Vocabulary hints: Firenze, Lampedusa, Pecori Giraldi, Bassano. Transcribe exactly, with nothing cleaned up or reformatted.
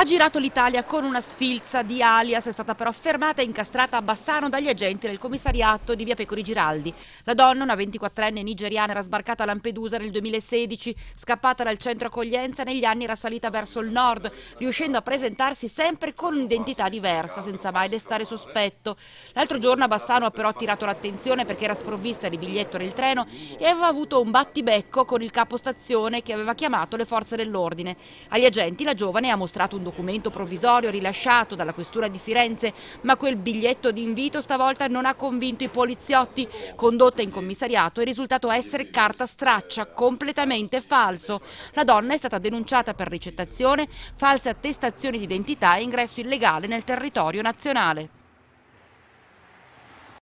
Ha girato l'Italia con una sfilza di alias, è stata però fermata e incastrata a Bassano dagli agenti del commissariato di via Pecori Giraldi. La donna, una ventiquattrenne nigeriana, era sbarcata a Lampedusa nel duemilasedici, scappata dal centro accoglienza, negli anni era salita verso il nord, riuscendo a presentarsi sempre con un'identità diversa, senza mai destare sospetto. L'altro giorno a Bassano ha però attirato l'attenzione perché era sprovvista di biglietto del treno e aveva avuto un battibecco con il capostazione che aveva chiamato le forze dell'ordine. Agli agenti la giovane ha mostrato un documento provvisorio rilasciato dalla questura di Firenze, ma quel biglietto d'invito stavolta non ha convinto i poliziotti. Condotta in commissariato è risultato essere carta straccia, completamente falso. La donna è stata denunciata per ricettazione, false attestazioni d'identità e ingresso illegale nel territorio nazionale.